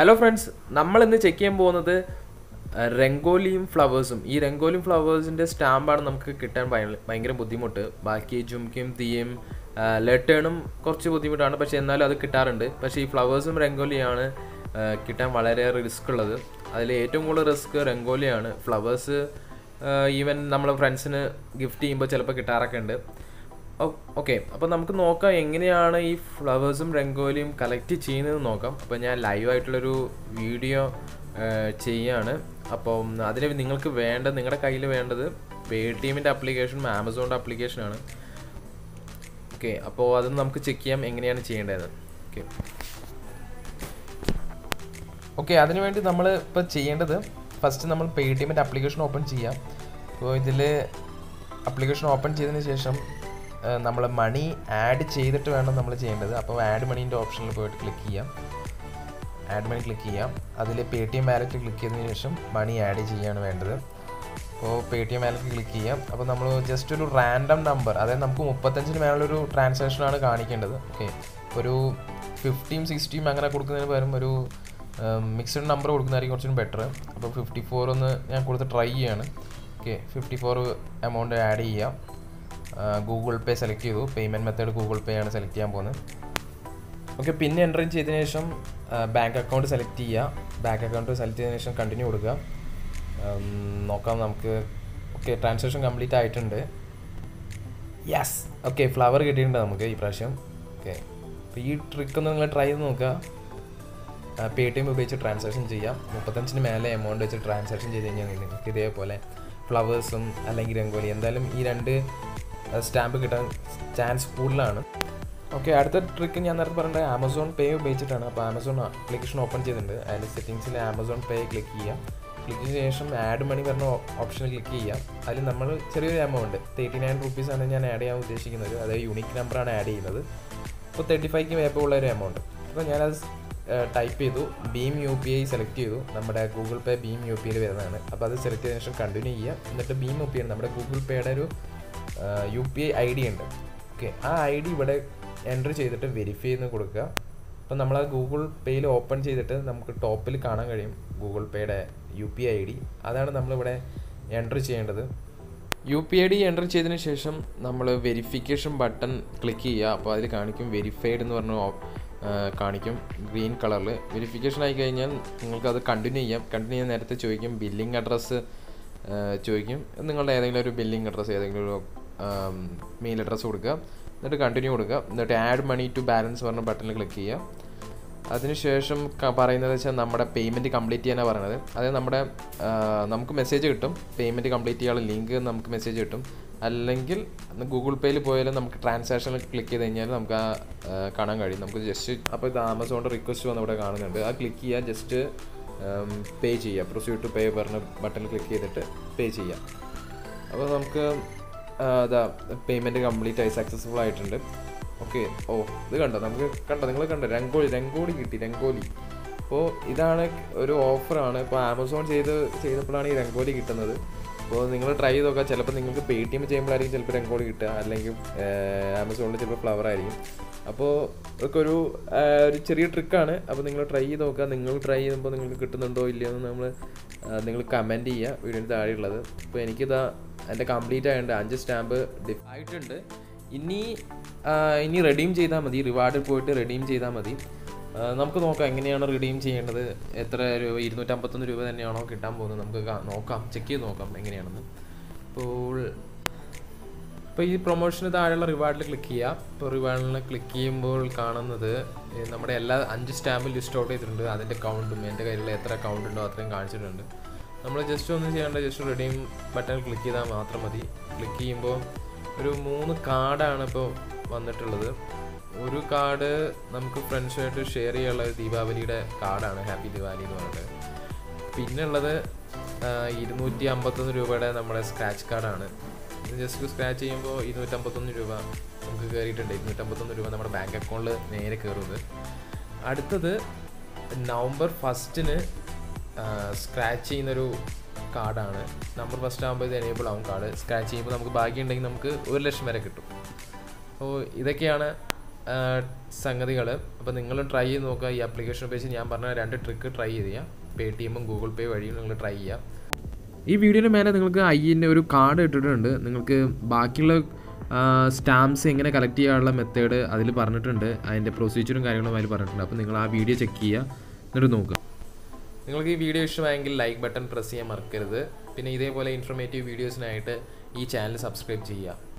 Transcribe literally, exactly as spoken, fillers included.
Hello friends, നമ്മൾ ഇന്ന് check ചെയ്യാൻ പോകുന്നത് റംഗോലിയും ഫ്ലവേഴ്സും ഈ റംഗോലിയും ഫ്ലവേഴ്സിന്റെ സ്റ്റാമ്പാണ് നമുക്ക് കിട്ടാൻ ഭയങ്കര ബുദ്ധിമുട്ട് ബാക്കി ജുംകിം തീയും ലെറ്റേണും കുറച്ച് ബുദ്ധിമുട്ടാണ് പക്ഷേ എന്നാലും അത് കിട്ടാറുണ്ട് പക്ഷേ ഈ ഫ്ലവേഴ്സും റംഗോലിയാണ് കിട്ടാൻ വളരെ റിസ്ക് ഉള്ളത് അതിലെ ഏറ്റവും കൂടുതൽ റിസ്ക് റംഗോലിയാണ് ഫ്ലവേഴ്സ് ഈവൻ നമ്മൾ ഫ്രണ്ട്സിന് ഗിഫ്റ്റ് ചെയ്യുമ്പോൾ ചിലപ്പോൾ കിട്ടാറൊക്കെ ഉണ്ട് ഓക്കേ അപ്പോൾ നമുക്ക് നോക്കാം എങ്ങനെയാണ് ഈ ഫ്ലവേഴ്സും റംഗോലിയും കളക്ട് ചെയ്യുന്നത് നോക്കാം അപ്പോൾ ഞാൻ ലൈവ് ആയിട്ടുള്ള ഒരു വീഡിയോ ചെയ്യാണ് അപ്പോൾ അതിനെ നിങ്ങൾക്ക് വേണ്ട നിങ്ങളുടെ കയ്യിൽ വേണ്ടത് പേടിഎമ്മിന്റെ ആപ്ലിക്കേഷനും ആമസോണിന്റെ ആപ്ലിക്കേഷനാണ് ഓക്കേ അപ്പോൾ അത് നമുക്ക് ചെക്ക് ചെയ്യാം എങ്ങനെയാണ് ചെയ്യേണ്ടത് ഓക്കേ ഓക്കേ അതിനു വേണ്ടി നമ്മൾ ഇപ്പോൾ ചെയ്യേണ്ടത് ഫസ്റ്റ് നമ്മൾ പേടിഎമ്മിന്റെ ആപ്ലിക്കേഷൻ ഓപ്പൺ ചെയ്യാം അപ്പോൾ ഇതിൽ ആപ്ലിക്കേഷൻ ഓപ്പൺ ചെയ്തതിനു ശേഷം നമ്മൾ മണി ആഡ് ചെയ്തിട്ട് വേണം നമ്മൾ ചെയ്യേണ്ടത് അപ്പോൾ ആഡ് മണിന്റെ ഓപ്ഷനിൽ പോയിട്ട് ക്ലിക്ക് ചെയ്യാം ആഡ് മണി ക്ലിക്ക് ചെയ്യാം അതിൽ പേടിഎം വാലറ്റ് ക്ലിക്ക് ചെയ്തതിനു ശേഷം മണി ആഡ് ചെയ്യാണ് വേണ്ടത് അപ്പോൾ പേടിഎം വാലറ്റ് ക്ലിക്ക് ചെയ്യാം അപ്പോൾ നമ്മൾ ജസ്റ്റ് ഒരു റാൻഡം നമ്പർ അതായത് നമുക്ക് മുപ്പത്തഞ്ചിന് മേലുള്ളൊരു ട്രാൻസാക്ഷനാണ് കാണിക്കേണ്ടത് ഓക്കെ ഒരു ഫിഫ്റ്റിയും സിക്സ്റ്റിയും അങ്ങനെ കൊടുക്കുന്നതിന് പകരം ഒരു മിക്സഡ് നമ്പർ കൊടുക്കുന്നതായിരിക്കും കുറച്ചും ബെറ്റർ അപ്പോൾ ഫിഫ്റ്റി ഫോർ ഒന്ന് ഞാൻ കൊടുത്ത് ട്രൈ ചെയ്യാണ് okay fifty four amount add ചെയ്യാം ഗൂഗിൾ പേ സെലക്ട് ചെയ്തു പേയ്മെൻറ്റ് മെത്തേഡ് ഗൂഗിൾ പേ ആണ് സെലക്ട് ചെയ്യാൻ പോകുന്നത് ഓക്കെ പിന്നെ എൻ്റർ ചെയ്തതിനു ശേഷം ബാങ്ക് അക്കൗണ്ട് സെലക്ട് ചെയ്യുക ബാങ്ക് അക്കൗണ്ട് സെലക്ട് ചെയ്തതിനു ശേഷം കണ്ടിന്യൂ കൊടുക്കുക നോക്കാം നമുക്ക് ഓക്കെ ട്രാൻസാക്ഷൻ കംപ്ലീറ്റ് ആയിട്ടുണ്ട് യെസ് ഓക്കെ ഫ്ലവർ കിട്ടിയിട്ടുണ്ട് നമുക്ക് ഈ പ്രാവശ്യം ഓക്കെ അപ്പോൾ ഈ ട്രിക്ക് ഒന്ന് നിങ്ങൾ ട്രൈ ചെയ്ത് നോക്കുക പേടിഎം ഉപയോഗിച്ച് ട്രാൻസാക്ഷൻ ചെയ്യാം മുപ്പത്തഞ്ചിന് മേലെ എമൗണ്ട് വെച്ച് ട്രാൻസാക്ഷൻ ചെയ്ത് കഴിഞ്ഞാൽ നിങ്ങൾക്ക് ഇതേപോലെ ഫ്ലവേഴ്സും അല്ലെങ്കിൽ രംഗോലി എന്തായാലും ഈ രണ്ട് സ്റ്റാമ്പ് കിട്ടാൻ ചാൻസ് കൂടുതലാണ് ഓക്കെ അടുത്ത ട്രിക്ക് ഞാൻ നേരത്തെ പറഞ്ഞത് ആമസോൺ പേ ഉപയോഗിച്ചിട്ടാണ് അപ്പോൾ ആമസോൺ ആപ്ലിക്കേഷൻ ഓപ്പൺ ചെയ്തിട്ടുണ്ട് അതിൽ സെറ്റിങ്സിൽ ആമസോൺ പേ ക്ലിക്ക് ചെയ്യാം ക്ലിക്ക് ചെയ്ത ശേഷം ആഡ് മണി പറഞ്ഞ ഓപ്ഷൻ ക്ലിക്ക് ചെയ്യാം അതിൽ നമ്മൾ ചെറിയൊരു എമൗണ്ട് തേർട്ടി നയൻ റുപ്പീസാണ് ഞാൻ ആഡ് ചെയ്യാൻ ഉദ്ദേശിക്കുന്നത് അതായത് യൂണിക് നമ്പറാണ് ആഡ് ചെയ്യുന്നത് അപ്പോൾ തേർട്ടി ഫൈവ്ക്ക് മേപ്പ് ഉള്ള ഒരു എമൗണ്ട് അപ്പോൾ ഞാനത് ടൈപ്പ് ചെയ്തു ഭീം യു പി ഐ സെലക്ട് ചെയ്തു നമ്മുടെ ഗൂഗിൾ പേ ഭീം യു പി ഐയിൽ വരുന്നതാണ് അപ്പോൾ അത് സെലക്ട് ചെയ്തതിനു ശേഷം കണ്ടിന്യൂ ചെയ്യുക എന്നിട്ട് ഭീം യു പി ഐ നമ്മുടെ ഗൂഗിൾ പേയുടെ ഒരു U P I I D ഉണ്ട് ഓക്കെ ആ ഐ ഡി ഇവിടെ എൻ്റർ ചെയ്തിട്ട് വെരിഫൈ ചെയ്ത് കൊടുക്കുക അപ്പോൾ നമ്മളത് ഗൂഗിൾ പേയിൽ ഓപ്പൺ ചെയ്തിട്ട് നമുക്ക് ടോപ്പിൽ കാണാൻ കഴിയും ഗൂഗിൾ പേയുടെ U P I I D അതാണ് നമ്മളിവിടെ എൻ്റർ ചെയ്യേണ്ടത് U P I D enter ചെയ്തതിന് ശേഷം നമ്മൾ വെരിഫിക്കേഷൻ ബട്ടൺ ക്ലിക്ക് ചെയ്യുക അപ്പോൾ അതിൽ കാണിക്കും വെരിഫൈഡ് എന്ന് പറഞ്ഞ കാണിക്കും ഗ്രീൻ കളറിൽ വെരിഫിക്കേഷൻ ആയി കഴിഞ്ഞാൽ നിങ്ങൾക്കത് കണ്ടിന്യൂ ചെയ്യാം കണ്ടിന്യൂ ചെയ്യാൻ നേരത്തെ ചോദിക്കും ബില്ലിംഗ് അഡ്രസ്സ് ചോദിക്കും നിങ്ങളുടെ ഏതെങ്കിലും ഒരു ബില്ലിംഗ് അഡ്രസ്സ് ഏതെങ്കിലും ഒരു മെയിൽ അഡ്രസ്സ് കൊടുക്കുക എന്നിട്ട് കണ്ടിന്യൂ കൊടുക്കുക എന്നിട്ട് ആഡ് മണി ടു ബാലൻസ് പറഞ്ഞ ബട്ടണിൽ ക്ലിക്ക് ചെയ്യുക അതിനുശേഷം പറയുന്നത് വെച്ചാൽ നമ്മുടെ പേയ്മെൻറ്റ് കംപ്ലീറ്റ് ചെയ്യാനാണ് പറയുന്നത് അതായത് നമ്മുടെ നമുക്ക് മെസ്സേജ് കിട്ടും പേയ്മെൻറ്റ് കംപ്ലീറ്റ് ചെയ്യാനുള്ള ലിങ്ക് നമുക്ക് മെസ്സേജ് കിട്ടും അല്ലെങ്കിൽ ഗൂഗിൾ പേയിൽ പോയാലും നമുക്ക് ട്രാൻസാക്ഷനിൽ ക്ലിക്ക് ചെയ്ത് കഴിഞ്ഞാൽ നമുക്ക് ആ കാണാൻ കഴിയും നമുക്ക് ജസ്റ്റ് അപ്പോൾ ഇത് ആമസോണിൻ്റെ റിക്വസ്റ്റ് വന്ന് ഇവിടെ കാണുന്നുണ്ട് ആ ക്ലിക്ക് ചെയ്യുക ജസ്റ്റ് പേ ചെയ്യുക പ്രൊസീഡ് ടു പേ പറഞ്ഞ ബട്ടൺ ക്ലിക്ക് ചെയ്തിട്ട് പേ ചെയ്യാം അപ്പോൾ നമുക്ക് അതാ പേയ്മെൻറ്റ് കംപ്ലീറ്റ് ആയി സക്സസ്ഫുൾ ആയിട്ടുണ്ട് ഓക്കെ ഓ ഇത് കണ്ടോ നമുക്ക് കണ്ടോ നിങ്ങൾ കണ്ടോ രംഗോലി രംഗോലി കിട്ടി രംഗോലി അപ്പോൾ ഇതാണ് ഒരു ഓഫറാണ് ഇപ്പോൾ ആമസോൺ ചെയ്ത് ചെയ്തപ്പോഴാണ് ഈ രംഗോലി കിട്ടുന്നത് അപ്പോൾ നിങ്ങൾ ട്രൈ ചെയ്ത് നോക്കുക ചിലപ്പോൾ നിങ്ങൾക്ക് പേടിഎം ചെയ്യുമ്പോഴായിരിക്കും ചിലപ്പോൾ രംഗോലി കിട്ടുക അല്ലെങ്കിൽ ആമസോണിൽ ചിലപ്പോൾ ഫ്ലവർ ആയിരിക്കും അപ്പോൾ ഒക്കെ ഒരു ഒരു ചെറിയ ട്രിക്കാണ് അപ്പോൾ നിങ്ങൾ ട്രൈ ചെയ്ത് നോക്കുക നിങ്ങൾ ട്രൈ ചെയ്യുമ്പോൾ നിങ്ങൾക്ക് കിട്ടുന്നുണ്ടോ ഇല്ലയോ എന്ന് നമ്മൾ നിങ്ങൾ കമൻറ്റ് ചെയ്യുക വീടിൻ്റെ താഴെയുള്ളത് അപ്പോൾ എനിക്കിതാ എൻ്റെ കംപ്ലീറ്റ് ആയതുകൊണ്ട് അഞ്ച് സ്റ്റാമ്പ് ഡിഫ് ആയിട്ടുണ്ട് ഇനി ഇനി റെഡീം ചെയ്താൽ മതി റിവാർഡിൽ പോയിട്ട് റെഡീം ചെയ്താൽ മതി നമുക്ക് നോക്കാം എങ്ങനെയാണ് റെഡീം ചെയ്യേണ്ടത് എത്ര രൂപ ഇരുന്നൂറ്റമ്പത്തൊന്ന് രൂപ തന്നെയാണോ കിട്ടാൻ പോകുന്നത് നമുക്ക് നോക്കാം ചെക്ക് ചെയ്ത് നോക്കാം എങ്ങനെയാണെന്ന് അപ്പോൾ അപ്പോൾ ഈ പ്രൊമോഷന് താഴെയുള്ള റിവാർഡിൽ ക്ലിക്ക് ചെയ്യുക ഇപ്പോൾ റിവാർഡിൽ ക്ലിക്ക് ചെയ്യുമ്പോൾ കാണുന്നത് നമ്മുടെ എല്ലാ അഞ്ച് സ്റ്റാമ്പും ലിസ്റ്റ് ഔട്ട് ചെയ്തിട്ടുണ്ട് അതിൻ്റെ കൗണ്ടും എൻ്റെ കയ്യിലുള്ള എത്ര കൗണ്ട് ഉണ്ടോ അത്രയും കാണിച്ചിട്ടുണ്ട് നമ്മൾ ജസ്റ്റ് ഒന്നും ചെയ്യേണ്ട ജസ്റ്റ് റെഡീം ബട്ടൺ ക്ലിക്ക് ചെയ്താൽ മാത്രം മതി ക്ലിക്ക് ചെയ്യുമ്പോൾ ഒരു മൂന്ന് കാർഡാണ് ഇപ്പോൾ വന്നിട്ടുള്ളത് ഒരു കാർഡ് നമുക്ക് ഫ്രണ്ട്സുമായിട്ട് ഷെയർ ചെയ്യാനുള്ള ഒരു ദീപാവലിയുടെ കാർഡാണ് ഹാപ്പി ദിവാലി എന്ന് പറഞ്ഞിട്ട് പിന്നുള്ളത് ഇരുന്നൂറ്റി അമ്പത്തൊന്ന് രൂപയുടെ നമ്മുടെ സ്ക്രാച്ച് കാർഡാണ് ഇത് ജസ്റ്റ് സ്ക്രാച്ച് ചെയ്യുമ്പോൾ ഇരുന്നൂറ്റമ്പത്തൊന്ന് രൂപ നമുക്ക് കയറിയിട്ടുണ്ട് ഇരുന്നൂറ്റമ്പത്തൊന്ന് രൂപ നമ്മുടെ ബാങ്ക് അക്കൗണ്ടിൽ നേരെ കയറുന്നത് അടുത്തത് നവംബർ ഫസ്റ്റിന് സ്ക്രാച്ച് ചെയ്യുന്നൊരു കാർഡാണ് നമ്പർ ഫസ്റ്റ് ആകുമ്പോൾ ഇത് എനേബിൾ ആകും കാർഡ് സ്ക്രാച്ച് ചെയ്യുമ്പോൾ നമുക്ക് ബാക്കി ഉണ്ടെങ്കിൽ നമുക്ക് ഒരു ലക്ഷം വരെ കിട്ടും അപ്പോൾ ഇതൊക്കെയാണ് സംഗതികൾ അപ്പോൾ നിങ്ങൾ ട്രൈ ചെയ്ത് നോക്കുക. ഈ ആപ്ലിക്കേഷൻ ഉപയോഗിച്ച് ഞാൻ പറഞ്ഞ രണ്ട് ട്രിക്ക് ട്രൈ ചെയ്യുക. പേടിഎമ്മും ഗൂഗിൾ പേ വഴിയും നിങ്ങൾ ട്രൈ ചെയ്യുക. ഈ വീഡിയോയുടെ മേലെ നിങ്ങൾക്ക് ഐൻ്റെ ഒരു കാർഡ് ഇട്ടിട്ടുണ്ട്. നിങ്ങൾക്ക് ബാക്കിയുള്ള സ്റ്റാമ്പ്സ് എങ്ങനെ കളക്ട് ചെയ്യാനുള്ള മെത്തേഡ് അതിൽ പറഞ്ഞിട്ടുണ്ട്. അതിൻ്റെ പ്രൊസീജിയറും കാര്യങ്ങളും അതിൽ പറഞ്ഞിട്ടുണ്ട്. അപ്പോൾ നിങ്ങൾ ആ വീഡിയോ ചെക്ക് ചെയ്യുക, എന്നിട്ട് നോക്കുക. നിങ്ങൾക്ക് ഈ വീഡിയോ ഇഷ്ടമായെങ്കിൽ ലൈക്ക് ബട്ടൺ പ്രസ് ചെയ്യാൻ മറക്കരുത്. പിന്നെ ഇതേപോലെ ഇൻഫോർമേറ്റീവ് വീഡിയോസിനായിട്ട് ഈ ചാനൽ സബ്സ്ക്രൈബ് ചെയ്യുക.